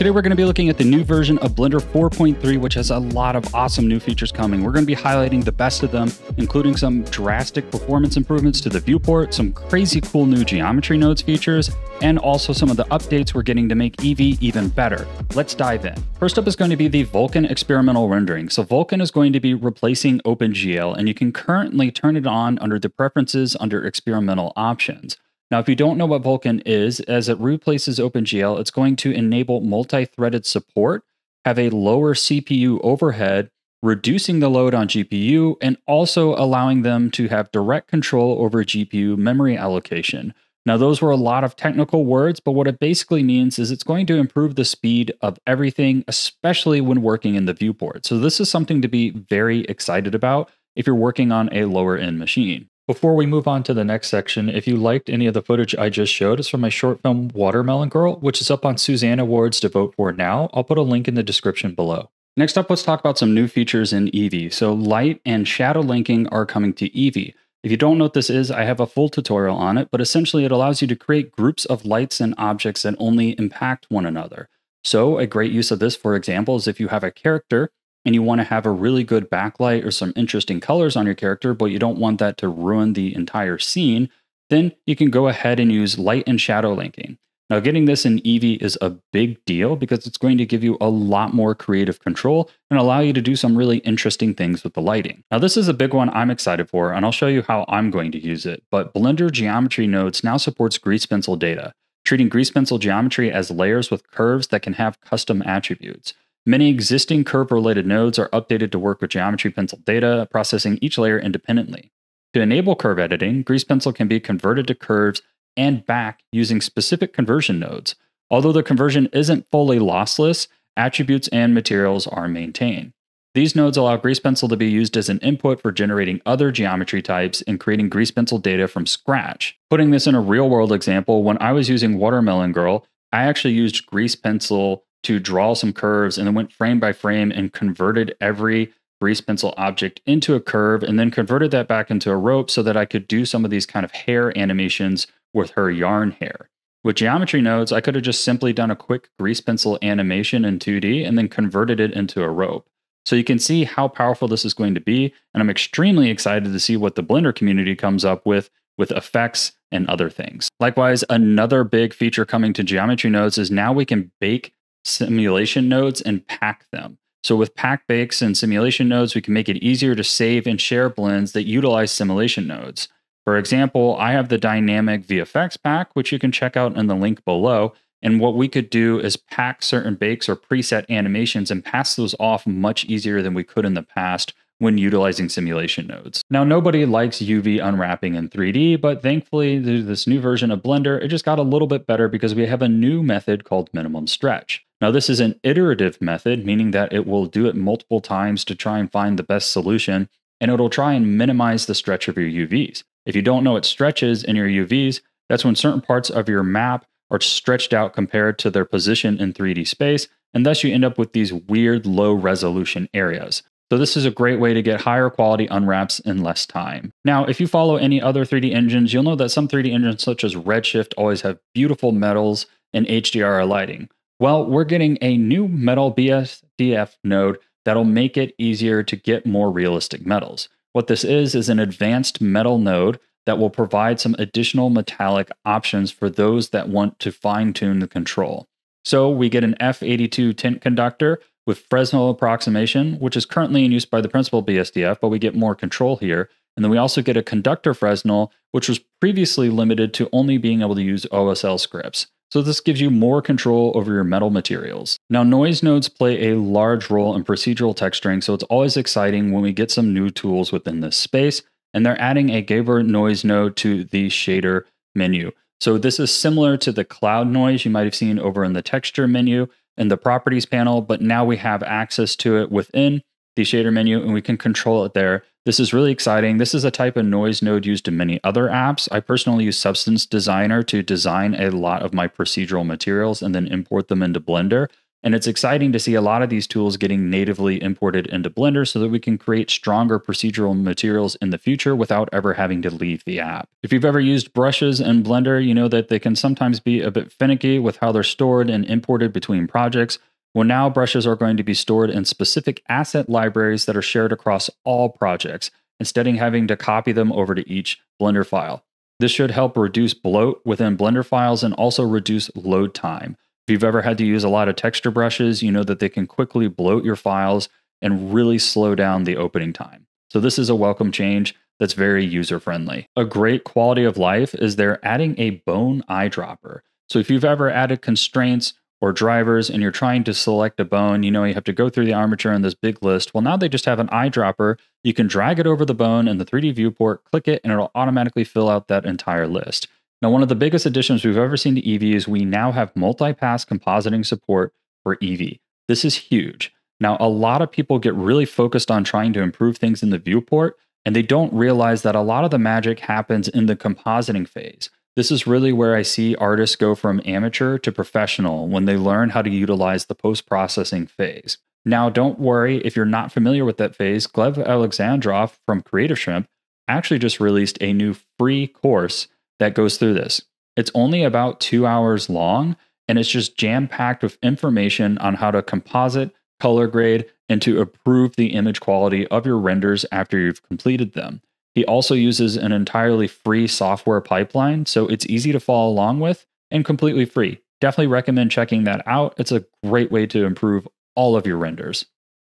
Today we're going to be looking at the new version of Blender 4.3, which has a lot of awesome new features coming. We're going to be highlighting the best of them, including some drastic performance improvements to the viewport, some crazy cool new geometry nodes features, and also some of the updates we're getting to make Eevee even better. Let's dive in. First up is going to be the Vulkan experimental rendering. So Vulkan is going to be replacing OpenGL, and you can currently turn it on under the preferences under experimental options. Now, if you don't know what Vulkan is, as it replaces OpenGL, it's going to enable multi-threaded support, have a lower CPU overhead, reducing the load on GPU, and also allowing them to have direct control over GPU memory allocation. Now, those were a lot of technical words, but what it basically means is it's going to improve the speed of everything, especially when working in the viewport. So this is something to be very excited about if you're working on a lower-end machine. Before we move on to the next section, if you liked any of the footage I just showed, it's from my short film Watermelon Girl, which is up on Suzanne Awards to vote for now. I'll put a link in the description below. Next up, let's talk about some new features in Eevee. So light and shadow linking are coming to Eevee. If you don't know what this is, I have a full tutorial on it, but essentially it allows you to create groups of lights and objects that only impact one another. So a great use of this, for example, is if you have a character and you want to have a really good backlight or some interesting colors on your character, but you don't want that to ruin the entire scene, then you can go ahead and use light and shadow linking. Now, getting this in Eevee is a big deal because it's going to give you a lot more creative control and allow you to do some really interesting things with the lighting. Now, this is a big one I'm excited for, and I'll show you how I'm going to use it, but Blender Geometry Nodes now supports Grease Pencil data, treating Grease Pencil geometry as layers with curves that can have custom attributes. Many existing curve-related nodes are updated to work with Geometry Pencil data, processing each layer independently. To enable curve editing, Grease Pencil can be converted to curves and back using specific conversion nodes. Although the conversion isn't fully lossless, attributes and materials are maintained. These nodes allow Grease Pencil to be used as an input for generating other geometry types and creating Grease Pencil data from scratch. Putting this in a real-world example, when I was using Watermelon Girl, I actually used Grease Pencil to draw some curves and then went frame by frame and converted every Grease Pencil object into a curve and then converted that back into a rope so that I could do some of these kind of hair animations with her yarn hair. With geometry nodes, I could have just simply done a quick Grease Pencil animation in 2D and then converted it into a rope. So you can see how powerful this is going to be, and I'm extremely excited to see what the Blender community comes up with effects and other things. Likewise, another big feature coming to geometry nodes is now we can bake simulation nodes and pack them. So with pack bakes and simulation nodes, we can make it easier to save and share blends that utilize simulation nodes. For example, I have the Dynamic VFX Pack, which you can check out in the link below. And what we could do is pack certain bakes or preset animations and pass those off much easier than we could in the past when utilizing simulation nodes. Now, nobody likes UV unwrapping in 3D, but thankfully through this new version of Blender, it just got a little bit better because we have a new method called minimum stretch. Now, this is an iterative method, meaning that it will do it multiple times to try and find the best solution, and it'll try and minimize the stretch of your UVs. If you don't know what stretch is in your UVs, that's when certain parts of your map are stretched out compared to their position in 3D space, and thus you end up with these weird low resolution areas. So this is a great way to get higher quality unwraps in less time. Now, if you follow any other 3D engines, you'll know that some 3D engines such as Redshift always have beautiful metals and HDR lighting. Well, we're getting a new metal BSDF node that'll make it easier to get more realistic metals. What this is an advanced metal node that will provide some additional metallic options for those that want to fine-tune the control. So we get an F82 tint conductor with Fresnel approximation, which is currently in use by the principal BSDF, but we get more control here. And then we also get a conductor Fresnel, which was previously limited to only being able to use OSL scripts. So this gives you more control over your metal materials. Now, noise nodes play a large role in procedural texturing, so it's always exciting when we get some new tools within this space, and they're adding a Gabor noise node to the shader menu. So this is similar to the cloud noise you might have seen over in the texture menu in the properties panel, but now we have access to it within the shader menu and we can control it there. This is really exciting. This is a type of noise node used in many other apps. I personally use Substance Designer to design a lot of my procedural materials and then import them into Blender. And it's exciting to see a lot of these tools getting natively imported into Blender so that we can create stronger procedural materials in the future without ever having to leave the app. If you've ever used brushes in Blender, you know that they can sometimes be a bit finicky with how they're stored and imported between projects. Well, now brushes are going to be stored in specific asset libraries that are shared across all projects, instead of having to copy them over to each Blender file. This should help reduce bloat within Blender files and also reduce load time. If you've ever had to use a lot of texture brushes, you know that they can quickly bloat your files and really slow down the opening time. So this is a welcome change that's very user-friendly. A great quality of life is they're adding a bone eyedropper. So if you've ever added constraints or drivers and you're trying to select a bone, you know you have to go through the armature in this big list. Well, now they just have an eyedropper. You can drag it over the bone in the 3D viewport, click it, and it'll automatically fill out that entire list. Now, one of the biggest additions we've ever seen to Eevee is we now have multi-pass compositing support for Eevee. This is huge. Now, a lot of people get really focused on trying to improve things in the viewport, and they don't realize that a lot of the magic happens in the compositing phase. This is really where I see artists go from amateur to professional when they learn how to utilize the post-processing phase. Now, don't worry if you're not familiar with that phase. Gleb Alexandrov from Creative Shrimp actually just released a new free course that goes through this. It's only about 2 hours long, and it's just jam-packed with information on how to composite, color grade, and to improve the image quality of your renders after you've completed them. He also uses an entirely free software pipeline, so it's easy to follow along with and completely free. Definitely recommend checking that out. It's a great way to improve all of your renders.